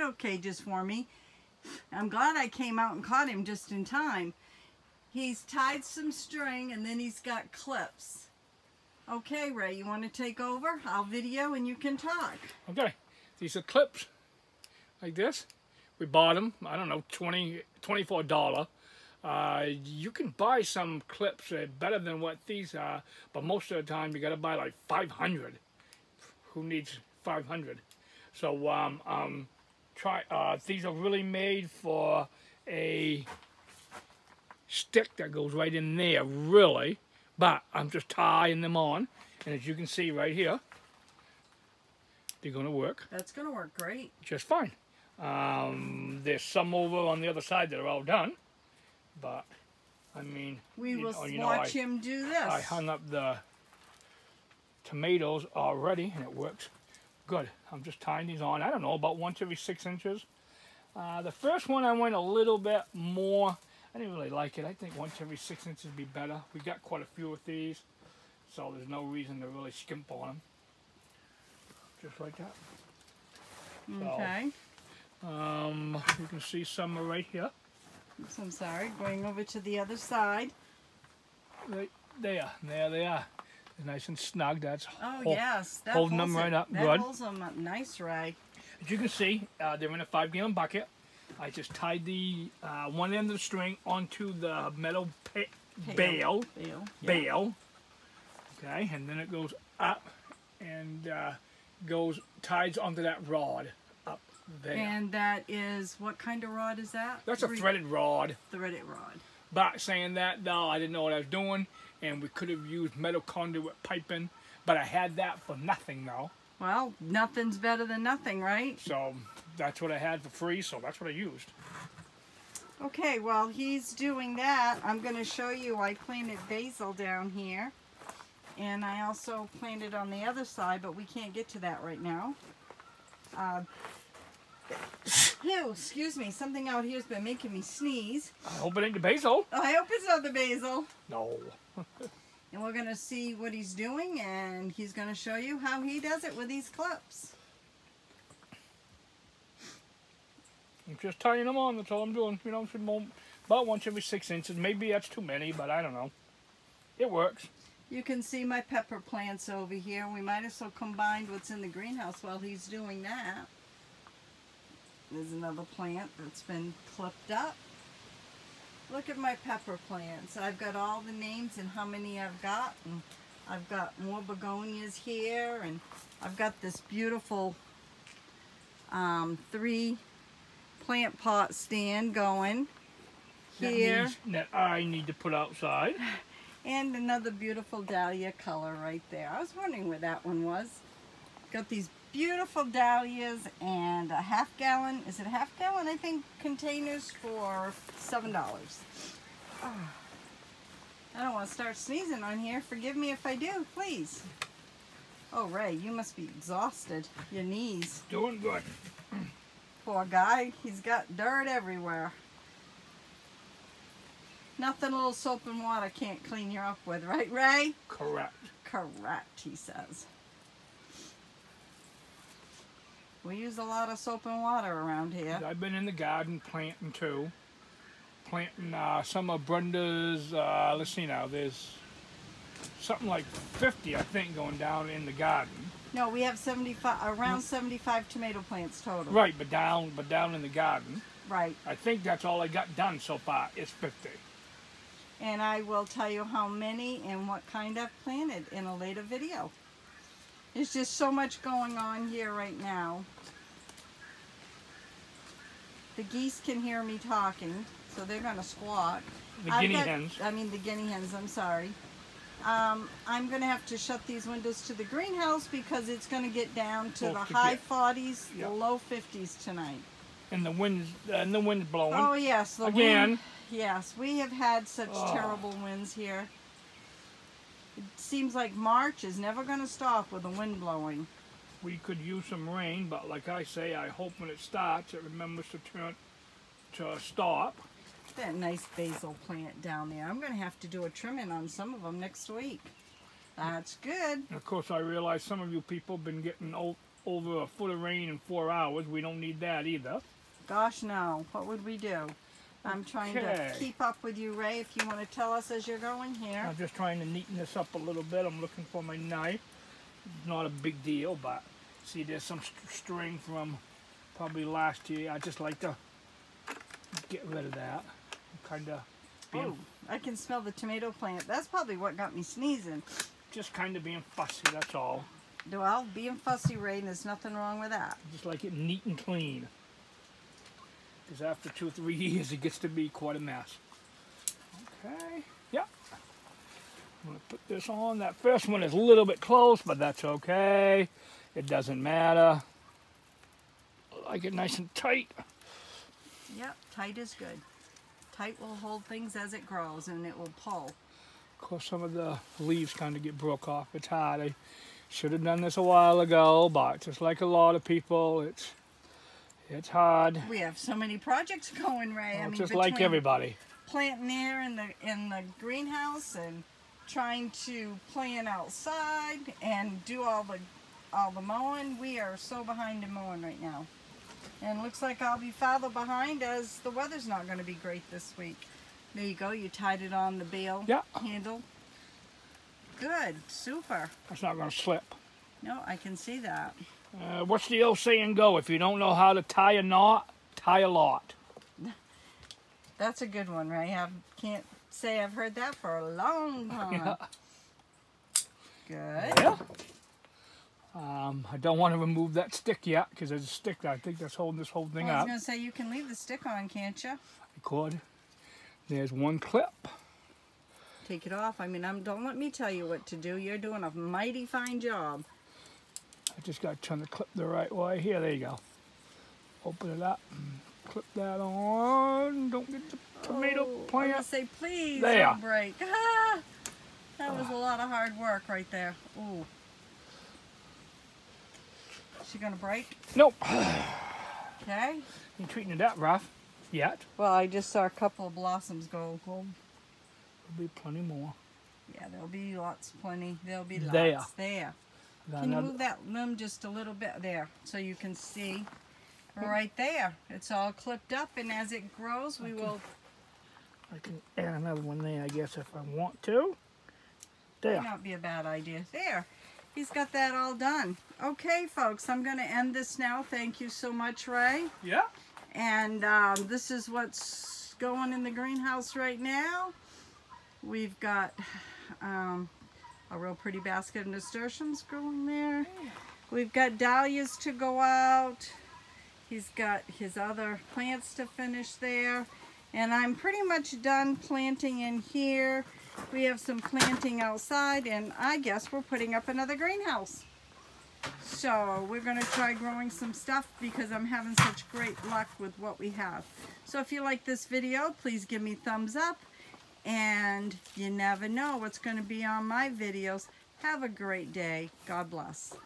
tornado cages for me. I'm glad I came out and caught him just in time. He's tied some string and then he's got clips. Okay, Ray, you want to take over? I'll video and you can talk. Okay, these are clips like this. We bought them, I don't know, $24. You can buy some clips better than what these are, but most of the time you got to buy like 500. Who needs 500? So these are really made for a stick that goes right in there, really. But I'm just tying them on, and as you can see right here, they're going to work. That's going to work great. Just fine. There's some over on the other side that are all done, but I mean, we will watch him do this. I hung up the tomatoes already, and it works good. I'm just tying these on, I don't know, about once every 6 inches. The first one I went a little bit more. I didn't really like it. I think once every 6 inches would be better. We got quite a few of these, so there's no reason to really skimp on them. Just like that. Okay. So, you can see some are right here. I'm sorry, going over to the other side. Right there. There they are. They're nice and snug. That's holding them right up. That good. Holds them up nice, Ray. As you can see, they're in a 5-gallon bucket. I just tied the one end of the string onto the metal bale. Okay, and then it goes up and ties onto that rod up there. And that is, what kind of rod is that? That's a threaded rod. Threaded rod. But saying that, though, I didn't know what I was doing, and we could have used metal conduit piping, but I had that for nothing, though. Well, nothing's better than nothing, right? So that's what I had for free, so that's what I used. Okay, well, he's doing that. I'm going to show you I planted basil down here. And I also planted on the other side, but we can't get to that right now. Excuse me, something out here has been making me sneeze. I hope it ain't the basil. I hope it's not the basil. No. And we're going to see what he's doing, and he's going to show you how he does it with these clips. I'm just tying them on, that's all I'm doing. You know, about once every 6 inches. Maybe that's too many, but I don't know. It works. You can see my pepper plants over here. We might as well combine what's in the greenhouse while he's doing that. There's another plant that's been clipped up. Look at my pepper plants. I've got all the names and how many I've got. And I've got more begonias here. And I've got this beautiful 3 plant pot stand going here. That I need to put outside. And another beautiful dahlia color right there. I was wondering where that one was. Got these beautiful dahlias and a half-gallon, is it a half-gallon, I think, containers for $7. Oh, I don't want to start sneezing on here. Forgive me if I do, please. Oh, Ray, you must be exhausted. Your knees. Doing good. Poor guy, he's got dirt everywhere. Nothing a little soap and water can't clean you up with, right, Ray? Correct. Correct, he says. We use a lot of soap and water around here. I've been in the garden planting too. Planting some of Brenda's, let's see now, there's something like 50, I think, going down in the garden. No, we have around 75 tomato plants total. Right, but down in the garden. Right. I think that's all I got done so far is 50. And I will tell you how many and what kind I've planted in a later video. There's just so much going on here right now. The geese can hear me talking, so they're going to squawk. The guinea hens, I'm sorry. I'm going to have to shut these windows to the greenhouse because it's going to get down to the high 40s, yep. The low 50s tonight. And the wind's blowing. Oh, yes. Again. Yes, we have had such terrible winds here. It seems like March is never going to stop with the wind blowing. We could use some rain, but like I say, I hope when it starts, it remembers to stop. That nice basil plant down there. I'm going to have to do a trimming on some of them next week. That's good. And of course, I realize some of you people have been getting over a foot of rain in 4 hours. We don't need that either. Gosh, no. What would we do? I'm trying to keep up with you, Ray, if you want to tell us as you're going here. I'm just trying to neaten this up a little bit. I'm looking for my knife. Not a big deal, but see, there's some string from probably last year. I just like to get rid of that. Kind of. Oh, I can smell the tomato plant. That's probably what got me sneezing. Just kind of being fussy, that's all. Well, being fussy, Ray, and there's nothing wrong with that. Just like it neat and clean. Because after 2 or 3 years, it gets to be quite a mess. Okay, yep. I'm going to put this on. That first one is a little bit close, but that's okay. It doesn't matter. I like it nice and tight. Yep, tight is good. Tight will hold things as it grows, and it will pull. Of course, some of the leaves kind of get broke off. It's hard. I should have done this a while ago, but just like a lot of people, it's hard. We have so many projects going, Ray. Well, I mean, just like everybody. Planting there in the greenhouse and trying to plan outside and do all the mowing. We are so behind in mowing right now. And looks like I'll be farther behind as the weather's not going to be great this week. There you go. You tied it on the bale handle. Good. Super. That's not going to slip. No, I can see that. What's the old saying go? If you don't know how to tie a knot, tie a lot. That's a good one, Ray. I can't say I've heard that for a long time. Yeah. Good. Yeah. I don't want to remove that stick yet because there's a stick that I think that's holding this whole thing up. I was going to say you can leave the stick on, can't you? I could. There's one clip. Take it off. I mean, don't let me tell you what to do. You're doing a mighty fine job. I just got to turn the clip the right way. Here, there you go. Open it up. Clip that on. Don't get the tomato plant. I was going to say, please don't break. Ah, that was a lot of hard work right there. Ooh. She gonna break? Nope. Okay. You're treating it that rough yet. Well, I just saw a couple of blossoms go. There'll be plenty more. Yeah, there'll be lots, plenty. There'll be lots there. Can you move that limb just a little bit there so you can see right there? It's all clipped up, and as it grows, I can add another one there, I guess, if I want to. There. Might not be a bad idea. There. He's got that all done. Okay, folks, I'm going to end this now. Thank you so much, Ray. Yeah. And this is what's going in the greenhouse right now. We've got a real pretty basket of nasturtiums growing there. We've got dahlias to go out. He's got his other plants to finish there. And I'm pretty much done planting in here. We have some planting outside, and I guess we're putting up another greenhouse. So we're going to try growing some stuff because I'm having such great luck with what we have. So if you like this video, please give me thumbs up, and you never know what's going to be on my videos. Have a great day. God bless.